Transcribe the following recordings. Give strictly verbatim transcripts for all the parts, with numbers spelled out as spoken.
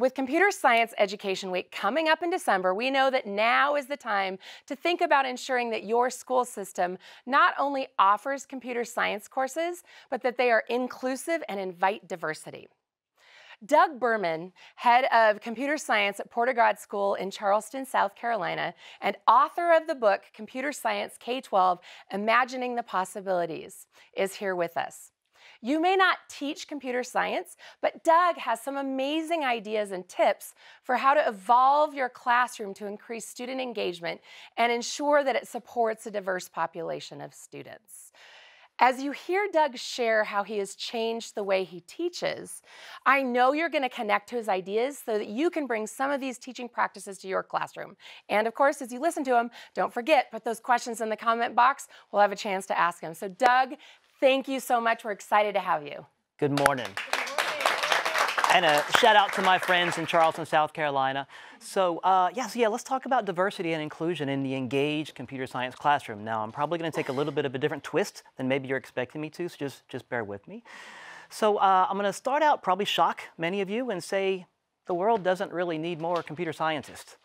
With Computer Science Education Week coming up in December, we know that now is the time to think about ensuring that your school system not only offers computer science courses, but that they are inclusive and invite diversity. Doug Bergman, head of computer science at Portograd School in Charleston, South Carolina, and author of the book Computer Science K twelve, Imagining the Possibilities, is here with us. You may not teach computer science, but Doug has some amazing ideas and tips for how to evolve your classroom to increase student engagement and ensure that it supports a diverse population of students. As you hear Doug share how he has changed the way he teaches, I know you're going to connect to his ideas so that you can bring some of these teaching practices to your classroom. And of course, as you listen to him, don't forget, put those questions in the comment box. We'll have a chance to ask him. So Doug, thank you so much. We're excited to have you. Good morning. And a shout out to my friends in Charleston, South Carolina. So uh, yeah, so yeah, let's talk about diversity and inclusion in the engaged computer science classroom. Now, I'm probably going to take a little bit of a different twist than maybe you're expecting me to, so just, just bear with me. So uh, I'm going to start out, probably shock many of you, and say the world doesn't really need more computer scientists.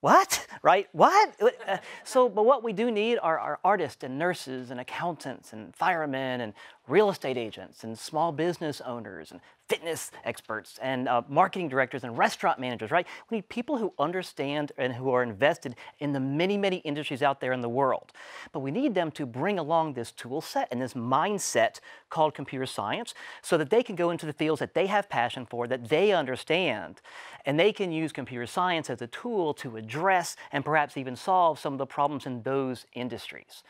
What? Right? What? Uh, so, but what we do need are, are artists and nurses and accountants and firemen and real estate agents and small business owners and fitness experts and uh, marketing directors and restaurant managers, right? We need people who understand and who are invested in the many, many industries out there in the world. But we need them to bring along this tool set and this mindset called computer science so that they can go into the fields that they have passion for, that they understand, and they can use computer science as a tool to address and perhaps even solve some of the problems in those industries.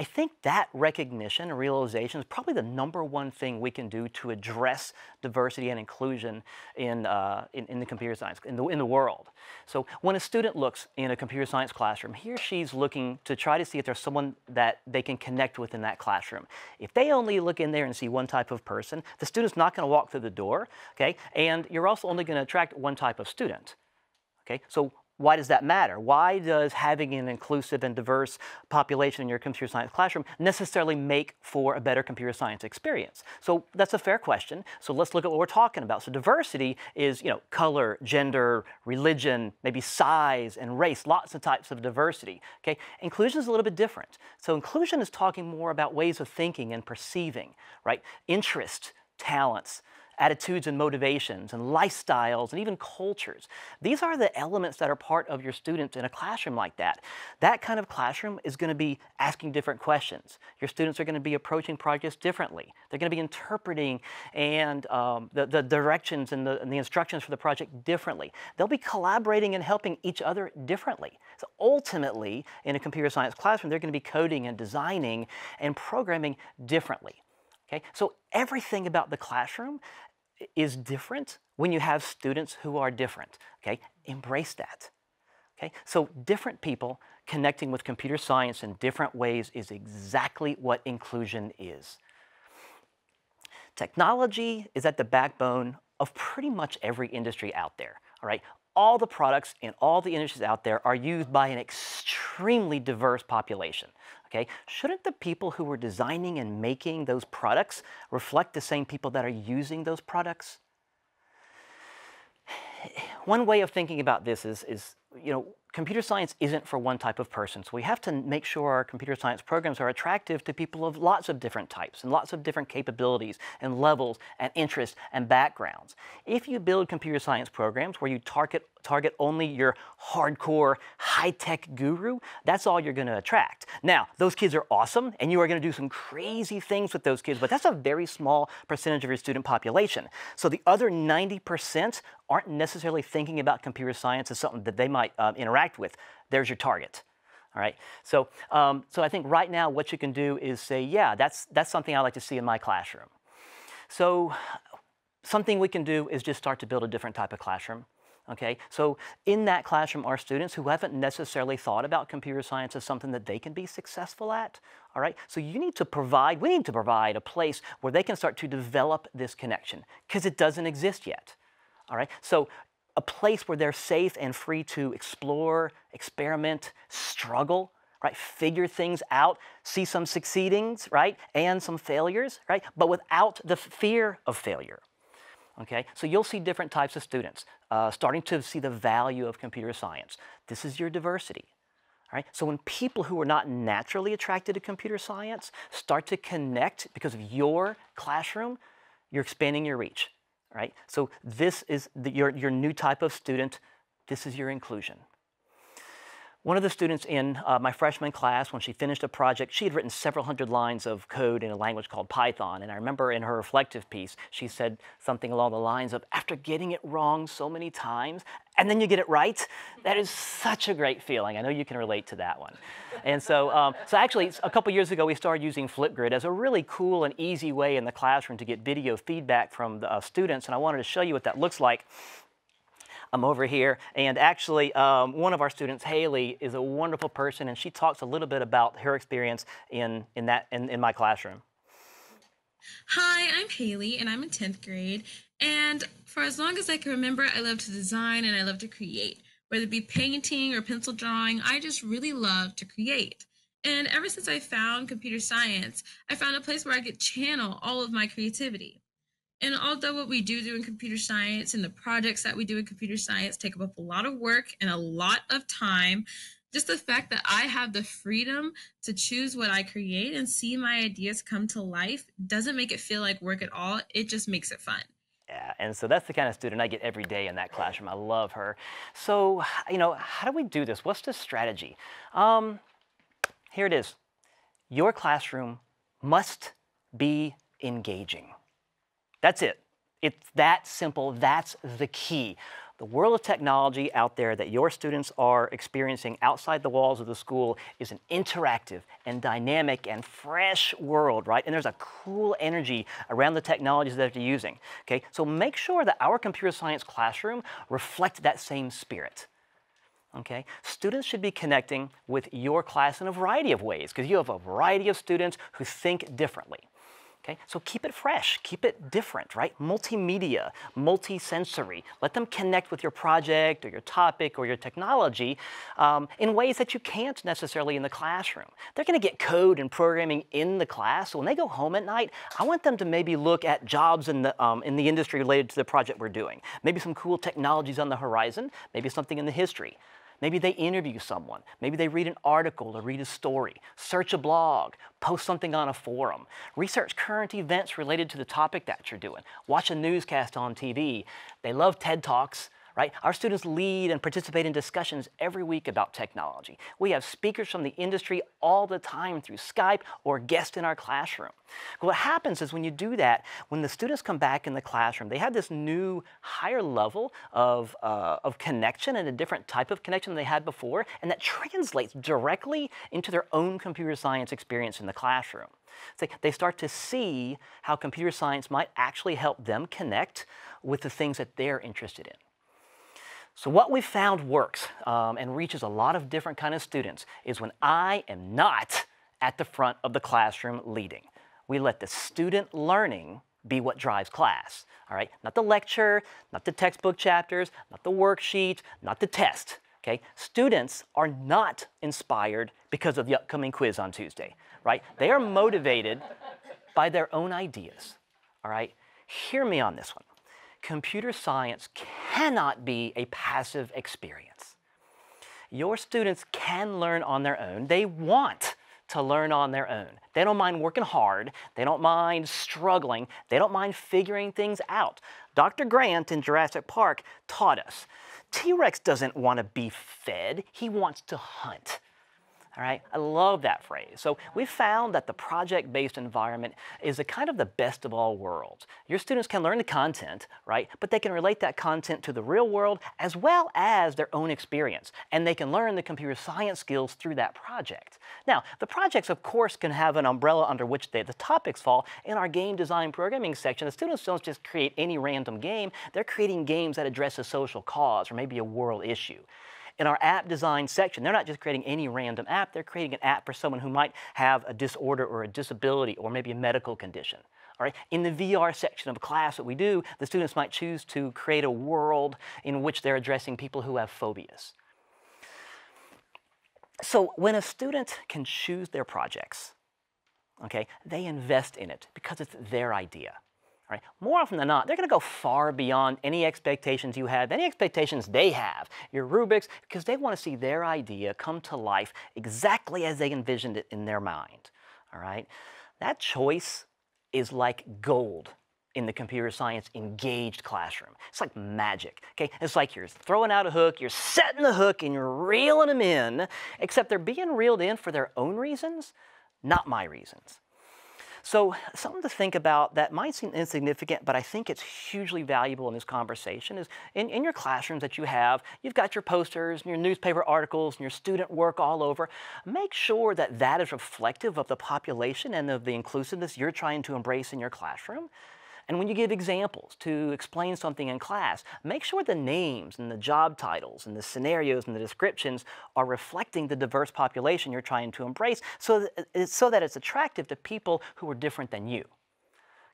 I think that recognition and realization is probably the number one thing we can do to address diversity and inclusion in, uh, in, in the computer science, in the, in the world. So when a student looks in a computer science classroom, he or she's looking to try to see if there's someone that they can connect with in that classroom. If they only look in there and see one type of person, the student's not going to walk through the door, okay? And you're also only going to attract one type of student, okay? So why does that matter? Why does having an inclusive and diverse population in your computer science classroom necessarily make for a better computer science experience? So that's a fair question. So let's look at what we're talking about. So diversity is, you know, color, gender, religion, maybe size and race, lots of types of diversity, okay? Inclusion is a little bit different. So inclusion is talking more about ways of thinking and perceiving, right? Interest, talents, attitudes and motivations and lifestyles and even cultures. These are the elements that are part of your students in a classroom like that. That kind of classroom is going to be asking different questions. Your students are going to be approaching projects differently. They're going to be interpreting and um, the, the directions and the, and the instructions for the project differently. They'll be collaborating and helping each other differently. So ultimately, in a computer science classroom, they're going to be coding and designing and programming differently. Okay? So everything about the classroom is different when you have students who are different, okay? Embrace that, okay? So different people connecting with computer science in different ways is exactly what inclusion is. Technology is at the backbone of pretty much every industry out there, all right? All the products in all the industries out there are used by an extremely diverse population, okay? Shouldn't the people who are designing and making those products reflect the same people that are using those products? One way of thinking about this is, is, you know, computer science isn't for one type of person. So we have to make sure our computer science programs are attractive to people of lots of different types and lots of different capabilities and levels and interests and backgrounds. If you build computer science programs where you target, target only your hardcore high-tech guru, that's all you're going to attract. Now, those kids are awesome, and you are going to do some crazy things with those kids, but that's a very small percentage of your student population. So the other ninety percent aren't necessarily thinking about computer science as something that they might um, interact with. There's your target, all right? So, um, so I think right now what you can do is say, yeah, that's, that's something I like to see in my classroom. So something we can do is just start to build a different type of classroom, okay? So in that classroom are students who haven't necessarily thought about computer science as something that they can be successful at, all right? So you need to provide, we need to provide a place where they can start to develop this connection because it doesn't exist yet, all right? So a place where they're safe and free to explore, experiment, struggle, right? Figure things out, see some succeedings, right? And some failures, right? But without the fear of failure. Okay? So you'll see different types of students uh, starting to see the value of computer science. This is your diversity. All right? So when people who are not naturally attracted to computer science start to connect because of your classroom, you're expanding your reach. All right? So this is the, your, your new type of student. This is your inclusion. One of the students in uh, my freshman class, when she finished a project, she had written several hundred lines of code in a language called Python. And I remember in her reflective piece, she said something along the lines of, after getting it wrong so many times, and then you get it right, that is such a great feeling. I know you can relate to that one. And so, um, so actually, a couple years ago, we started using Flipgrid as a really cool and easy way in the classroom to get video feedback from the uh, students. And I wanted to show you what that looks like. I'm over here, and actually um, one of our students, Haley, is a wonderful person, and she talks a little bit about her experience in, in, that, in, in my classroom. Hi, I'm Haley, and I'm in tenth grade, and for as long as I can remember, I love to design and I love to create. Whether it be painting or pencil drawing, I just really love to create. And ever since I found computer science, I found a place where I could channel all of my creativity. And although what we do do in computer science and the projects that we do in computer science take up a lot of work and a lot of time, just the fact that I have the freedom to choose what I create and see my ideas come to life doesn't make it feel like work at all. It just makes it fun. Yeah, and so that's the kind of student I get every day in that classroom. I love her. So, you know, how do we do this? What's the strategy? Um, here it is. Your classroom must be engaging. That's it. It's that simple. That's the key. The world of technology out there that your students are experiencing outside the walls of the school is an interactive and dynamic and fresh world, right? And there's a cool energy around the technologies that they're using, okay? So make sure that our computer science classroom reflects that same spirit. Okay? Students should be connecting with your class in a variety of ways because you have a variety of students who think differently. Okay? So keep it fresh, keep it different, right? Multimedia, multi-sensory. Let them connect with your project or your topic or your technology um, in ways that you can't necessarily in the classroom. They're going to get code and programming in the class. So when they go home at night, I want them to maybe look at jobs in the, um, in the industry related to the project we're doing. Maybe some cool technologies on the horizon, maybe something in the history. Maybe they interview someone. Maybe they read an article or read a story, search a blog, post something on a forum, research current events related to the topic that you're doing, watch a newscast on T V. They love TED Talks, right? Our students lead and participate in discussions every week about technology. We have speakers from the industry all the time through Skype or guests in our classroom. What happens is when you do that, when the students come back in the classroom, they have this new higher level of, uh, of connection and a different type of connection than they had before, and that translates directly into their own computer science experience in the classroom. So they start to see how computer science might actually help them connect with the things that they're interested in. So what we found works um, and reaches a lot of different kinds of students is when I am not at the front of the classroom leading. We let the student learning be what drives class, all right? Not the lecture, not the textbook chapters, not the worksheet, not the test, okay? Students are not inspired because of the upcoming quiz on Tuesday, right? They are motivated by their own ideas, all right? Hear me on this one. Computer science cannot be a passive experience. Your students can learn on their own. They want to learn on their own. They don't mind working hard. They don't mind struggling. They don't mind figuring things out. Doctor Grant in Jurassic Park taught us, T-Rex doesn't want to be fed. He wants to hunt. All right? I love that phrase. So we found that the project-based environment is a kind of the best of all worlds. Your students can learn the content, right? But they can relate that content to the real world as well as their own experience. And they can learn the computer science skills through that project. Now, the projects, of course, can have an umbrella under which they, the topics fall. In our game design programming section, the students don't just create any random game. They're creating games that address a social cause or maybe a world issue. In our app design section, they're not just creating any random app, they're creating an app for someone who might have a disorder or a disability or maybe a medical condition. All right? In the V R section of a class that we do, the students might choose to create a world in which they're addressing people who have phobias. So when a student can choose their projects, okay, they invest in it because it's their idea. right? More often than not, they're going to go far beyond any expectations you have, any expectations they have, your rubrics, because they want to see their idea come to life exactly as they envisioned it in their mind, all right? That choice is like gold in the computer science engaged classroom. It's like magic, okay? It's like you're throwing out a hook, you're setting the hook, and you're reeling them in, except they're being reeled in for their own reasons, not my reasons. So something to think about that might seem insignificant, but I think it's hugely valuable in this conversation is in, in your classrooms that you have, you've got your posters and your newspaper articles and your student work all over. Make sure that that is reflective of the population and of the inclusiveness you're trying to embrace in your classroom. And when you give examples to explain something in class, make sure the names and the job titles and the scenarios and the descriptions are reflecting the diverse population you're trying to embrace so that, so that it's attractive to people who are different than you.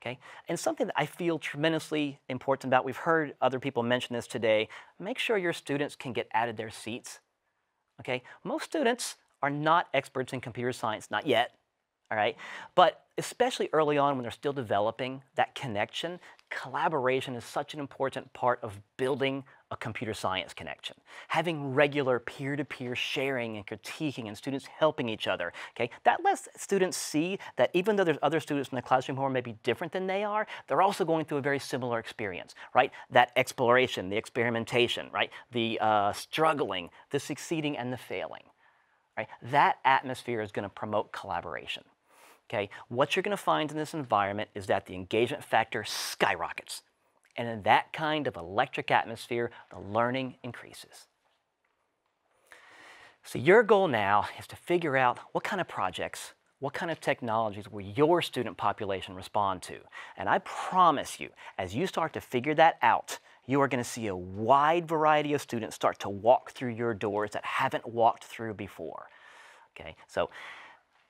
Okay? And something that I feel tremendously important about, we've heard other people mention this today, make sure your students can get out of their seats. Okay? Most students are not experts in computer science, not yet. All right? But especially early on when they're still developing that connection, collaboration is such an important part of building a computer science connection. Having regular peer-to-peer sharing and critiquing and students helping each other, okay? That lets students see that even though there's other students in the classroom who are maybe different than they are, they're also going through a very similar experience, right? That exploration, the experimentation, right? The uh, struggling, the succeeding, and the failing, right? That atmosphere is going to promote collaboration. Okay, what you're going to find in this environment is that the engagement factor skyrockets. And in that kind of electric atmosphere, the learning increases. So your goal now is to figure out what kind of projects, what kind of technologies will your student population respond to. And I promise you, as you start to figure that out, you are going to see a wide variety of students start to walk through your doors that haven't walked through before. Okay, so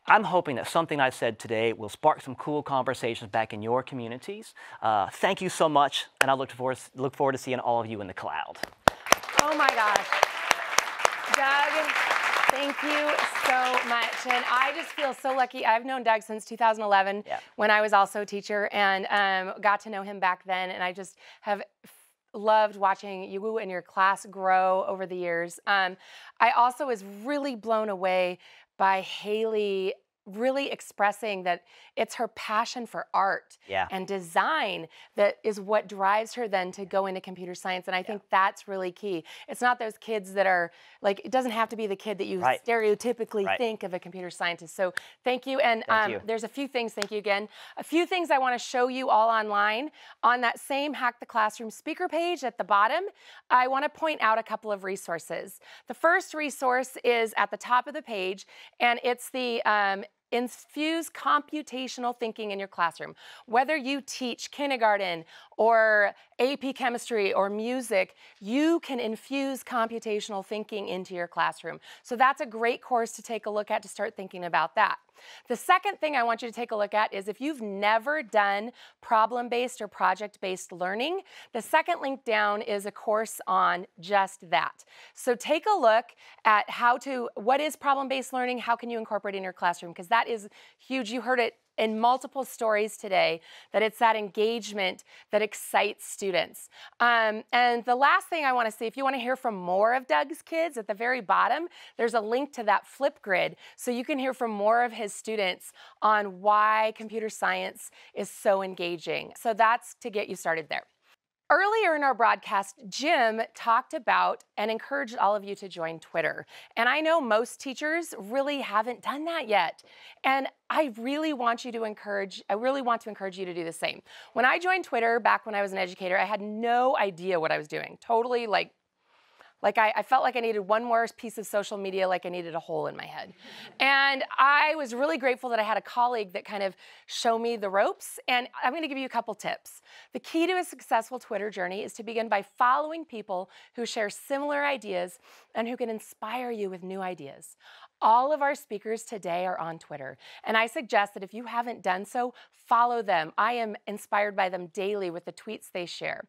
I'm hoping that something I've said today will spark some cool conversations back in your communities. Uh, thank you so much, and I look forward, look forward to seeing all of you in the cloud. Oh my gosh. Doug, thank you so much. And I just feel so lucky. I've known Doug since two thousand eleven, yeah, when I was also a teacher, and um, got to know him back then, and I just have loved watching you and your class grow over the years. Um, I also was really blown away by Haley really expressing that it's her passion for art, yeah, and design that is what drives her then to go into computer science. And I, yeah, think that's really key. It's not those kids that are like, it doesn't have to be the kid that you, right, stereotypically, right, think of a computer scientist. So thank you. And thank um, you. There's a few things, thank you again, a few things I want to show you all online. On that same Hack the Classroom speaker page at the bottom, I want to point out a couple of resources. The first resource is at the top of the page, and it's the um, infuse computational thinking in your classroom. Whether you teach kindergarten or A P chemistry or music, you can infuse computational thinking into your classroom. So that's a great course to take a look at to start thinking about that. The second thing I want you to take a look at is if you've never done problem-based or project-based learning, the second link down is a course on just that. So take a look at how to, what is problem-based learning, how can you incorporate it in your classroom, because that is huge. You heard it in multiple stories today, that it's that engagement that excites students. Um, and the last thing I want to say, if you want to hear from more of Doug's kids, at the very bottom, there's a link to that Flipgrid, so you can hear from more of his students on why computer science is so engaging. So that's to get you started there. Earlier in our broadcast, Jim talked about and encouraged all of you to join Twitter. And I know most teachers really haven't done that yet. And I really want you to encourage, I really want to encourage you to do the same. When I joined Twitter back when I was an educator, I had no idea what I was doing. Totally like, like I, I felt like I needed one more piece of social media, like I needed a hole in my head. And I was really grateful that I had a colleague that kind of showed me the ropes. And I'm gonna give you a couple tips. The key to a successful Twitter journey is to begin by following people who share similar ideas and who can inspire you with new ideas. All of our speakers today are on Twitter, and I suggest that if you haven't done so, follow them. I am inspired by them daily with the tweets they share.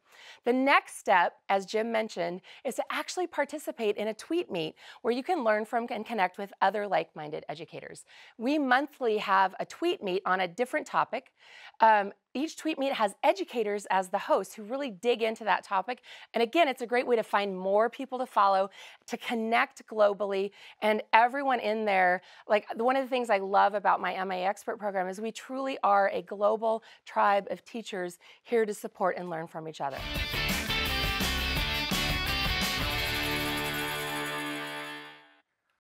The next step, as Jim mentioned, is to actually participate in a tweet meet where you can learn from and connect with other like-minded educators. We monthly have a tweet meet on a different topic. Um, Each tweet meet has educators as the hosts who really dig into that topic. And again, it's a great way to find more people to follow, to connect globally, and everyone in there. Like, one of the things I love about my M I E Expert program is we truly are a global tribe of teachers here to support and learn from each other.